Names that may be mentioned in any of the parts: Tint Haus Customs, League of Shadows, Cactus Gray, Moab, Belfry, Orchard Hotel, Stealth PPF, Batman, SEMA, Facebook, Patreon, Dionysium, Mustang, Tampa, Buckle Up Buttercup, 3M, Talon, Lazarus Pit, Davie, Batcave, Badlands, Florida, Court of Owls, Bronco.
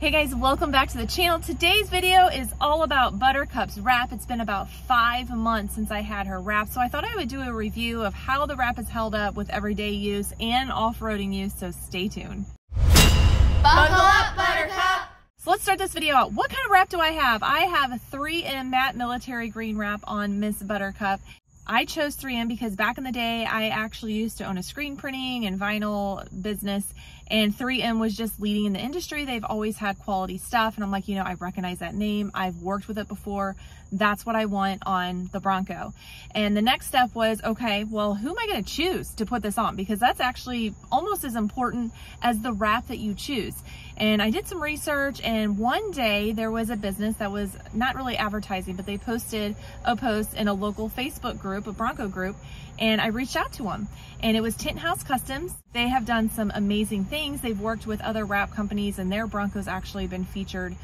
Hey guys, welcome back to the channel. Today's video is all about Buttercup's wrap. It's been about 5 months since I had her wrap, so I thought I would do a review of how the wrap has held up with everyday use and off-roading use, so stay tuned. Buckle up, Buttercup! So let's start this video out. What kind of wrap do I have? I have a 3M matte military green wrap on Miss Buttercup. I chose 3M because back in the day, I actually used to own a screen printing and vinyl business, and 3M was just leading in the industry. They've always had quality stuff. And I'm like, you know, I recognize that name. I've worked with it before. That's what I want on the Bronco. And the next step was, okay, well, who am I going to choose to put this on? Because that's actually almost as important as the wrap that you choose. And I did some research, and one day there was a business that was not really advertising, but they posted a post in a local Facebook group, a Bronco group, and I reached out to them. And it was Tint Haus Customs. They have done some amazing things. They've worked with other wrap companies, and their Bronco's actually been featured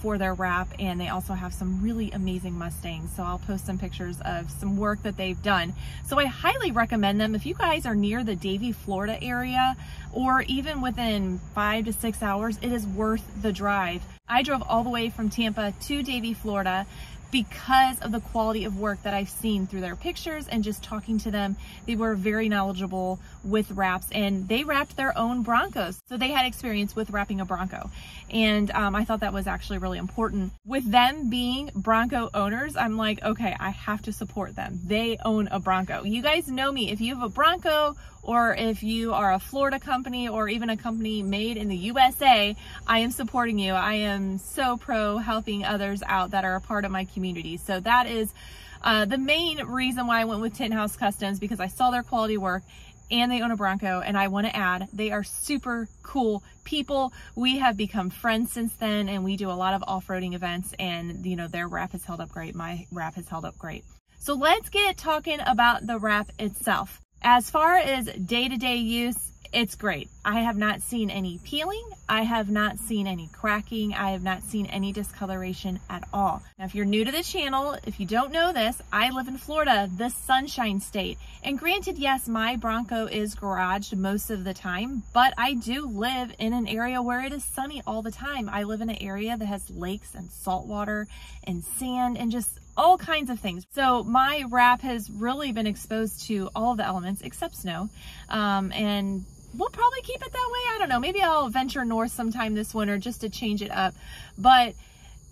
for their wrap, and they also have some really amazing Mustangs. So I'll post some pictures of some work that they've done. So I highly recommend them. If you guys are near the Davie, Florida area, or even within 5 to 6 hours, it is worth the drive. I drove all the way from Tampa to Davie, Florida, because of the quality of work that I've seen through their pictures and just talking to them. They were very knowledgeable with wraps, and they wrapped their own Broncos. So they had experience with wrapping a Bronco. And I thought that was actually really important. With them being Bronco owners, I'm like, okay, I have to support them. They own a Bronco. You guys know me. If you have a Bronco, or if you are a Florida company, or even a company made in the USA, I am supporting you. I am so pro helping others out that are a part of my community. So that is the main reason why I went with Tint Haus Customs, because I saw their quality work and they own a Bronco. And I want to add, they are super cool people. We have become friends since then, and we do a lot of off-roading events, and you know, their wrap has held up great. My wrap has held up great. So let's get talking about the wrap itself. As far as day-to-day use, it's great. I have not seen any peeling. I have not seen any cracking. I have not seen any discoloration at all. Now, if you're new to the channel, if you don't know this, I live in Florida, the Sunshine State. And granted, yes, my Bronco is garaged most of the time, but I do live in an area where it is sunny all the time. I live in an area that has lakes and salt water and sand and just all kinds of things. So my wrap has really been exposed to all of the elements except snow. And we'll probably keep it that way. I don't know. Maybe I'll venture north sometime this winter just to change it up. But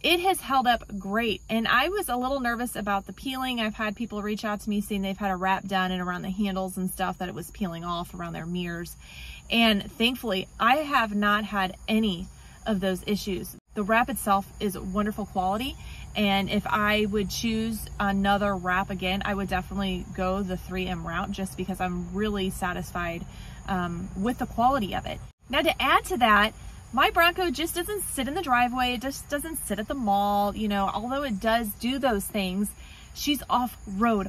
it has held up great. And I was a little nervous about the peeling. I've had people reach out to me saying they've had a wrap done and around the handles and stuff that it was peeling off around their mirrors. And thankfully, I have not had any of those issues. The wrap itself is wonderful quality. And if I would choose another wrap again, I would definitely go the 3M route, just because I'm really satisfied with the quality of it. Now, to add to that, my Bronco just doesn't sit in the driveway. It just doesn't sit at the mall. You know, although it does do those things, she's off-road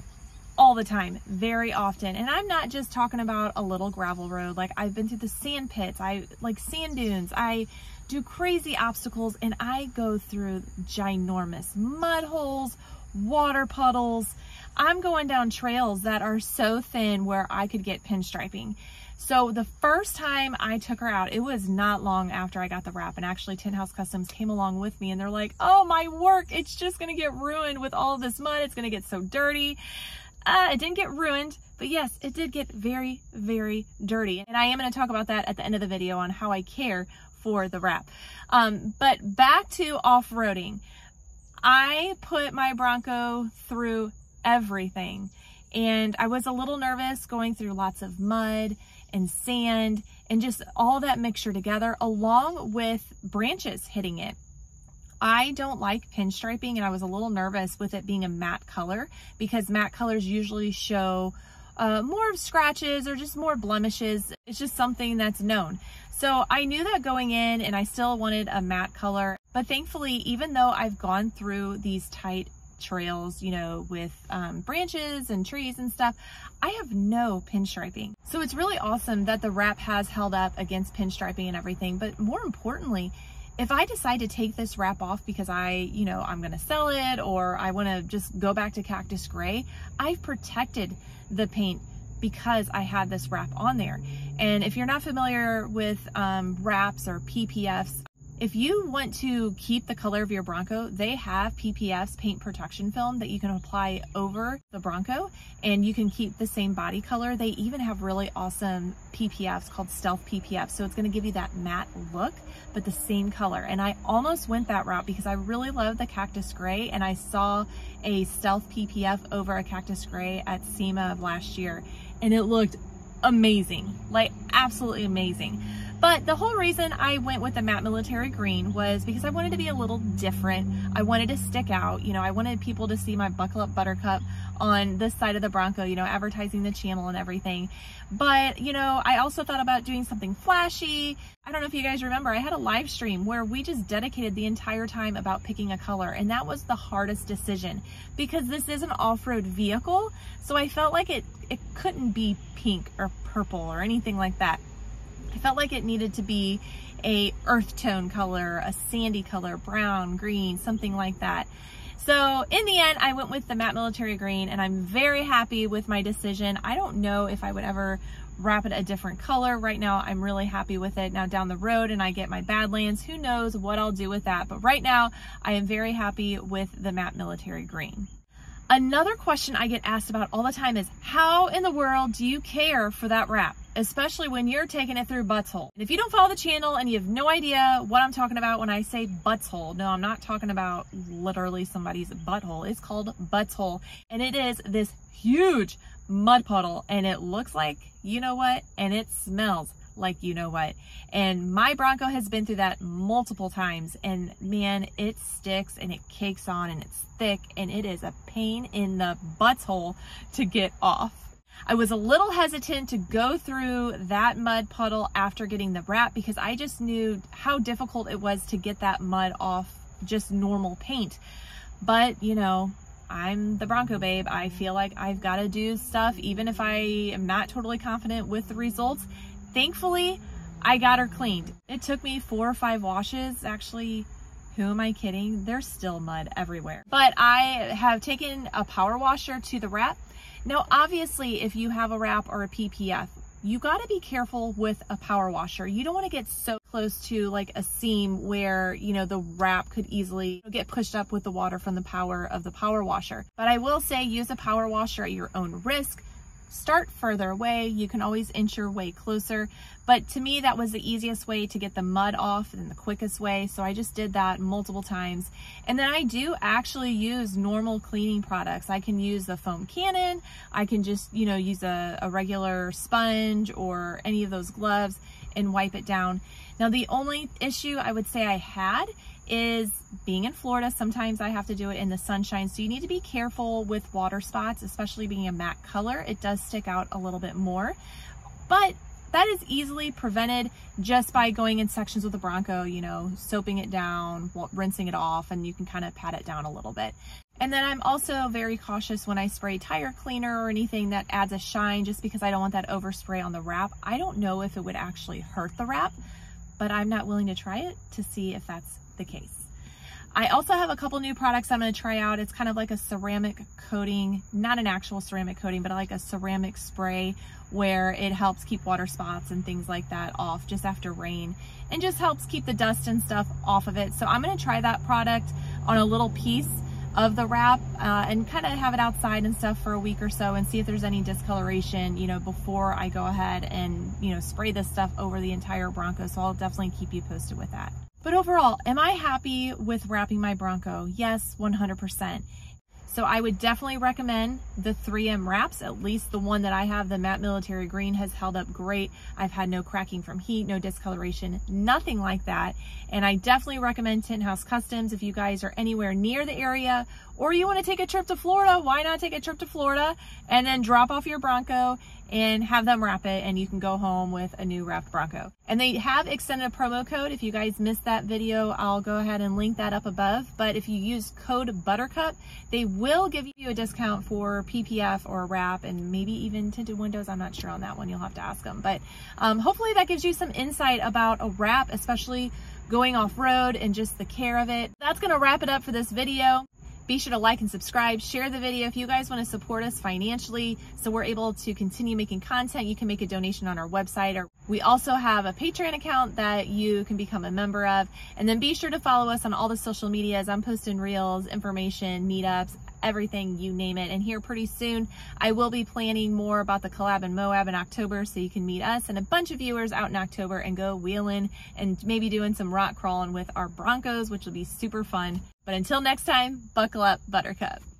all the time, very often. And I'm not just talking about a little gravel road. Like, I've been through the sand pits, I like sand dunes, I do crazy obstacles, and I go through ginormous mud holes, water puddles. I'm going down trails that are so thin where I could get pinstriping. So the first time I took her out, it was not long after I got the wrap, and actually Tint Haus Customs came along with me, and they're like, oh, my work, it's just going to get ruined with all this mud. It's going to get so dirty. It didn't get ruined, but yes, it did get very, very dirty. And I am going to talk about that at the end of the video on how I care for the wrap. But back to off-roading. I put my Bronco through everything, and I was a little nervous going through lots of mud and sand and just all that mixture together, along with branches hitting it. I don't like pinstriping, and I was a little nervous with it being a matte color, because matte colors usually show more of scratches or just more blemishes. It's just something that's known. So I knew that going in, and I still wanted a matte color. But thankfully, even though I've gone through these tight trails, you know, with branches and trees and stuff, I have no pinstriping. So it's really awesome that the wrap has held up against pinstriping and everything. But more importantly, if I decide to take this wrap off because I'm going to sell it, or I want to just go back to Cactus Gray, I've protected the paint because I had this wrap on there. And if you're not familiar with wraps or PPFs, If you want to keep the color of your Bronco, they have PPF's paint protection film that you can apply over the Bronco and you can keep the same body color. They even have really awesome PPFs called Stealth PPF. So it's going to give you that matte look, but the same color. And I almost went that route because I really love the Cactus Gray, and I saw a Stealth PPF over a Cactus Gray at SEMA of last year, and it looked amazing, like absolutely amazing. But the whole reason I went with the matte military green was because I wanted to be a little different. I wanted to stick out. You know, I wanted people to see my Buckle Up Buttercup on this side of the Bronco, you know, advertising the channel and everything. But, you know, I also thought about doing something flashy. I don't know if you guys remember, I had a live stream where we just dedicated the entire time about picking a color. And that was the hardest decision because this is an off-road vehicle. So I felt like it couldn't be pink or purple or anything like that. I felt like it needed to be a earth tone color, a sandy color, brown, green, something like that. So in the end, I went with the matte military green, and I'm very happy with my decision. I don't know if I would ever wrap it a different color. Right now, I'm really happy with it. Now down the road, and I get my Badlands, who knows what I'll do with that. But right now, I am very happy with the matte military green. Another question I get asked about all the time is, how in the world do you care for that wrap, especially when you're taking it through butthole? And if you don't follow the channel and you have no idea what I'm talking about when I say butthole, no, I'm not talking about literally somebody's butthole. It's called butthole, and it is this huge mud puddle, and it looks like you know what, and it smells like you know what. And my Bronco has been through that multiple times, and man, it sticks and it cakes on and it's thick, and it is a pain in the butthole to get off. I was a little hesitant to go through that mud puddle after getting the wrap because I just knew how difficult it was to get that mud off just normal paint. But you know, I'm the Bronco babe. I feel like I've got to do stuff even if I am not totally confident with the results. Thankfully, I got her cleaned. It took me 4 or 5 washes. Actually, who am I kidding? There's still mud everywhere. But I have taken a power washer to the wrap. Now, obviously, if you have a wrap or a PPF, you got to be careful with a power washer. You don't want to get so close to like a seam where, you know, the wrap could easily get pushed up with the water from the power of the power washer. But I will say use a power washer at your own risk. Start further away. You can always inch your way closer. But to me, that was the easiest way to get the mud off and the quickest way. So I just did that multiple times. And then I do actually use normal cleaning products. I can use the foam cannon. I can just, you know, use a regular sponge or any of those gloves and wipe it down. Now, the only issue I would say I had is being in Florida, sometimes I have to do it in the sunshine. So you need to be careful with water spots, especially being a matte color. It does stick out a little bit more, but that is easily prevented just by going in sections with the Bronco, you know, soaping it down, rinsing it off, and you can kind of pat it down a little bit. And then I'm also very cautious when I spray tire cleaner or anything that adds a shine, just because I don't want that overspray on the wrap. I don't know if it would actually hurt the wrap, but I'm not willing to try it to see if that's the case. I also have a couple new products I'm going to try out. It's kind of like a ceramic coating, not an actual ceramic coating, but like a ceramic spray where it helps keep water spots and things like that off just after rain, and just helps keep the dust and stuff off of it. So I'm going to try that product on a little piece of the wrap and kind of have it outside and stuff for a week or so and see if there's any discoloration, you know, before I go ahead and, you know, spray this stuff over the entire Bronco. So I'll definitely keep you posted with that. But overall, am I happy with wrapping my Bronco? Yes, 100%. So I would definitely recommend the 3M wraps. At least the one that I have, the matte military green, has held up great. I've had no cracking from heat, no discoloration, nothing like that. And I definitely recommend Tint Haus Customs if you guys are anywhere near the area, or you want to take a trip to Florida. Why not take a trip to Florida and then drop off your Bronco and have them wrap it, and you can go home with a new wrapped Bronco. And they have extended a promo code. If you guys missed that video, I'll go ahead and link that up above. But if you use code Buttercup, they will give you a discount for PPF or wrap, and maybe even tinted windows. I'm not sure on that one. You'll have to ask them. But hopefully that gives you some insight about a wrap, especially going off road, and just the care of it. That's going to wrap it up for this video. Be sure to like and subscribe, share the video. If you guys want to support us financially so we're able to continue making content, you can make a donation on our website, or we also have a Patreon account that you can become a member of. And then be sure to follow us on all the social medias. I'm posting reels, information, meetups, everything, you name it. And here pretty soon, I will be planning more about the collab in Moab in October, so you can meet us and a bunch of viewers out in October and go wheeling and maybe doing some rock crawling with our Broncos, which will be super fun. But until next time, buckle up, Buttercup.